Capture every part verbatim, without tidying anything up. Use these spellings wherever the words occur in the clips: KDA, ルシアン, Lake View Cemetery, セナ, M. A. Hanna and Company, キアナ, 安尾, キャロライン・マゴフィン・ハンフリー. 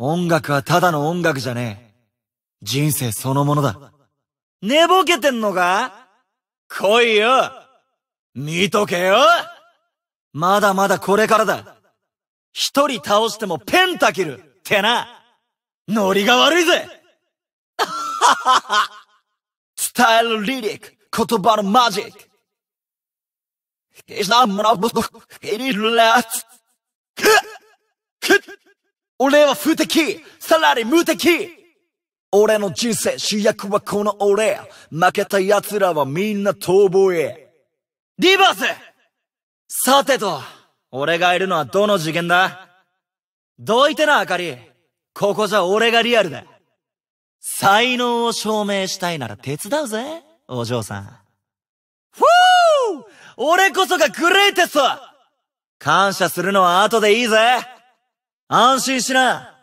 音楽はただの音楽じゃねえ。人生そのものだ。寝ぼけてんのか？来いよ！見とけよ！まだまだこれからだ。一人倒してもペンタキルってな。ノリが悪いぜ。ははは。伝えるリリック、言葉のマジック。俺は不敵、さらに無敵。俺の人生、主役はこの俺。負けた奴らはみんな逃亡へ。リバース！さてと、俺がいるのはどの次元だ？どいてな、あかり。ここじゃ俺がリアルだ。才能を証明したいなら手伝うぜ、お嬢さん。ふぅ！俺こそがグレイテスト！感謝するのは後でいいぜ。安心しな。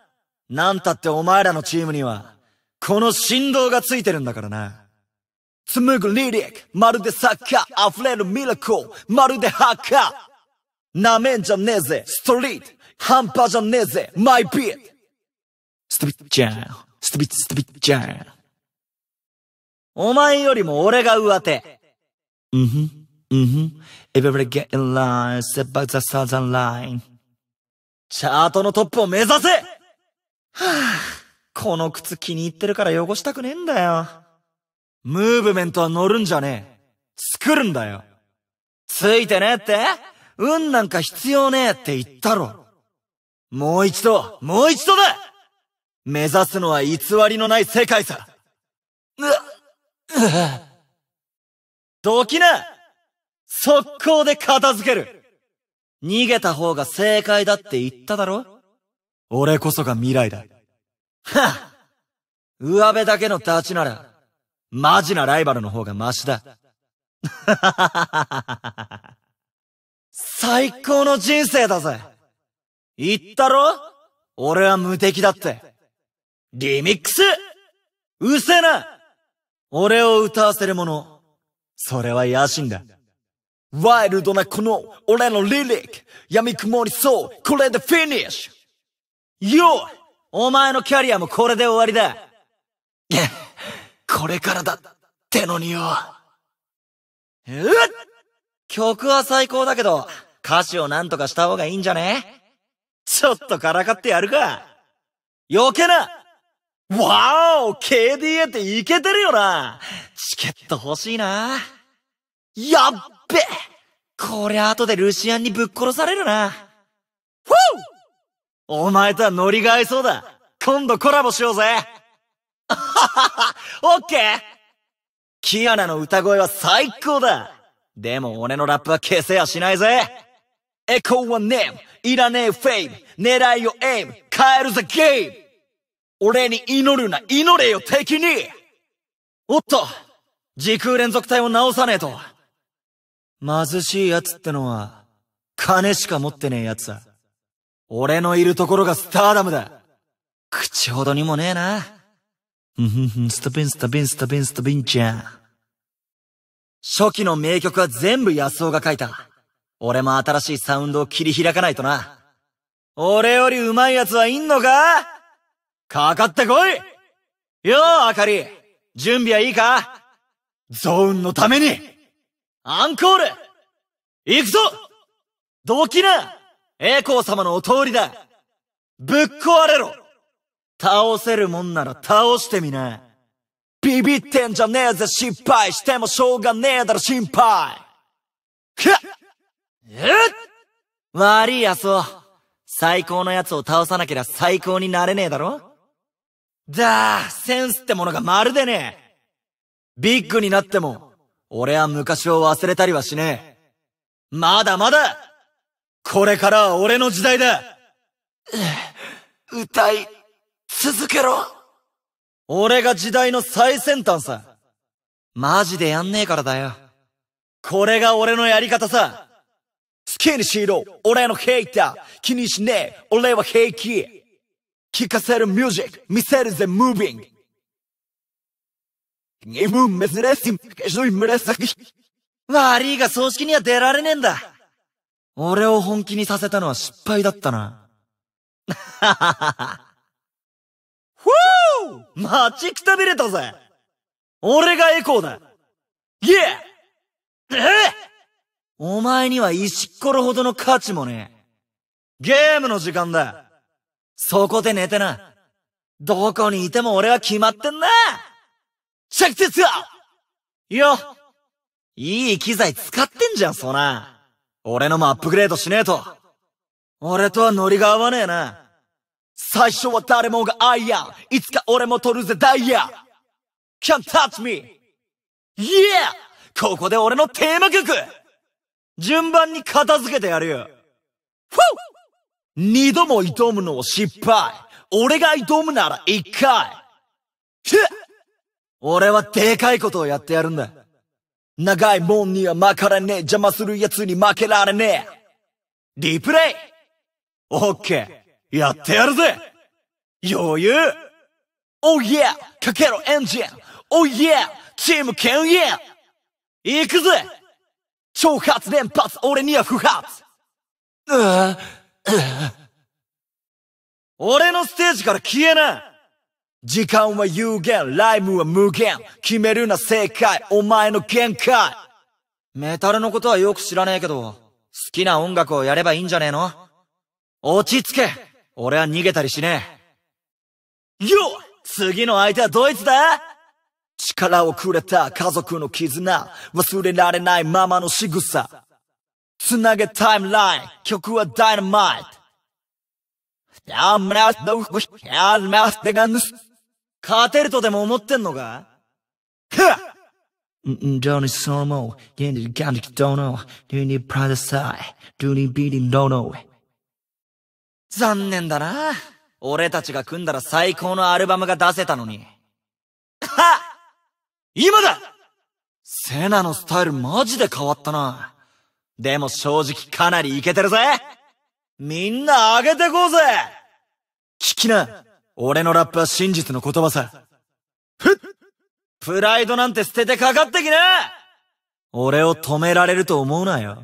なんたってお前らのチームには、この振動がついてるんだからな。紡ぐリリック、まるでサッカー、溢れるミラクル、まるでハッカー。なめんじゃねえぜ、ストリート、半端じゃねえぜ、マイビート。ストビッチャー、ストビッチ、ストビッチャー。お前よりも俺が上手。うんふん、うんふん。Everybody get in line, step back the southern line. チャートのトップを目指せ！はぁ、あ、この靴気に入ってるから汚したくねえんだよ。ムーブメントは乗るんじゃねえ。作るんだよ。ついてねえって運なんか必要ねえって言ったろ。もう一度、もう一度だ！目指すのは偽りのない世界さ。うっ、うっ。どきな！速攻で片付ける。逃げた方が正解だって言っただろ？俺こそが未来だ。はぁ、上辺だけの立ちなら、マジなライバルの方がマシだ。最高の人生だぜ。言ったろ？俺は無敵だって。リミックス！うせな！俺を歌わせるもの。それは野心だ。ワイルドなこの俺のリリック。闇雲にそう、これでフィニッシュ。よ！お前のキャリアもこれで終わりだ。これからだってのによ。うっ！曲は最高だけど、歌詞を何とかした方がいいんじゃね？ちょっとからかってやるか。よけな！わお！ ケーディーエー ってイケてるよな。チケット欲しいな。やっべ！こりゃ後でルシアンにぶっ殺されるな。ふぅ！お前とはノリが合いそうだ。今度コラボしようぜ。あははは、オッケー！キアナの歌声は最高だ。でも俺のラップは消せやしないぜ。エコーはネーム、いらねえフェイム、狙いをエイム、変えるぜゲーム。俺に祈るな、祈れよ敵に。おっと、時空連続体を直さねえと。貧しい奴ってのは、金しか持ってねえ奴だ。俺のいるところがスターダムだ。口ほどにもねえな。うんふんふん、スタビンスタビンスタビンスタビンちゃん。初期の名曲は全部安尾が書いた。俺も新しいサウンドを切り開かないとな。俺より上手い奴はいんのか？かかってこい！よー、あかり。準備はいいか？ゾーンのために！アンコール！行くぞ！どきな！栄光様のお通りだ。ぶっ壊れろ。倒せるもんなら倒してみな。ビビってんじゃねえぜ、失敗してもしょうがねえだろ、心配。くっ！えっ！悪いやつを。最高のやつを倒さなけりゃ最高になれねえだろ？だー、センスってものがまるでねえ。ビッグになっても、俺は昔を忘れたりはしねえ。まだまだこれからは俺の時代だ。歌い続けろ。俺が時代の最先端さ。マジでやんねえからだよ。これが俺のやり方さ。好きにしろ、俺のヘイター。気にしねえ、俺は平気。聴かせるミュージック、見せるぜムービング。悪いが葬式には出られねえんだ。俺を本気にさせたのは失敗だったな。はははは。ー、待ちくたびれたぜ。俺がエコーだ。イエー。えお前には石っころほどの価値もねえ。ゲームの時間だ。そこで寝てな。どこにいても俺は決まってんな。着鉄よ。よ。いい機材使ってんじゃん、そな。俺のもアップグレードしねえと。俺とはノリが合わねえな。最初は誰もがアイアン。いつか俺も取るぜダイヤ。Can't touch me. Yeah! ここで俺のテーマ曲。順番に片付けてやるよ。ふぅ！二度も挑むのは失敗。俺が挑むなら一回。ふっ！俺はでかいことをやってやるんだ。長いもんには巻かれねえ。邪魔する奴に負けられねえ。リプレイ！オッケー。やってやるぜ！余裕！オーイェー！かけろエンジン！オーイェー！チーム牽引！行くぜ！挑発連発、俺には不発！俺のステージから消えな。時間は有限、ライムは無限。決めるな正解、お前の限界。メタルのことはよく知らねえけど、好きな音楽をやればいいんじゃねえの？落ち着け。俺は逃げたりしねえ。よっ！次の相手はドイツだ。力をくれた家族の絆、忘れられないままの仕草。つなげタイムライン、曲はダイナマイト。勝てるとでも思ってんのか？どうにそのも、現実感的どの、どにプラザサイ、どにビリンどの。残念だな。俺たちが組んだら最高のアルバムが出せたのに。はっ！今だ！セナのスタイルマジで変わったな。でも正直かなりイケてるぜ。みんな上げてこうぜ。聞きな。俺のラップは真実の言葉さ。ふっ！プライドなんて捨ててかかってきな。俺を止められると思うなよ。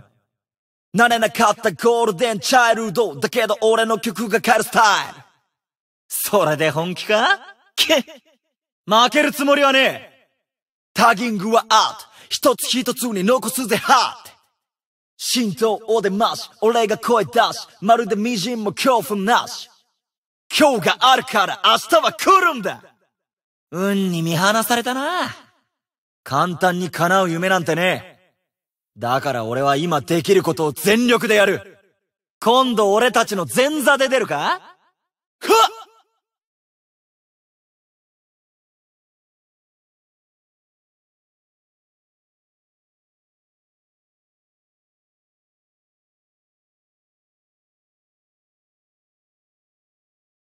なれなかったゴールデンチャイルドだけど俺の曲が変えるスタイル。それで本気か？けっ！負けるつもりはねえ。タギングはアート。一つ一つに残すぜハート。心臓お出まし、俺が声出し、まるで微塵も恐怖なし。今日があるから明日は来るんだ。運に見放されたな。簡単に叶う夢なんてね。だから俺は今できることを全力でやる。今度俺たちの前座で出るか？はっ！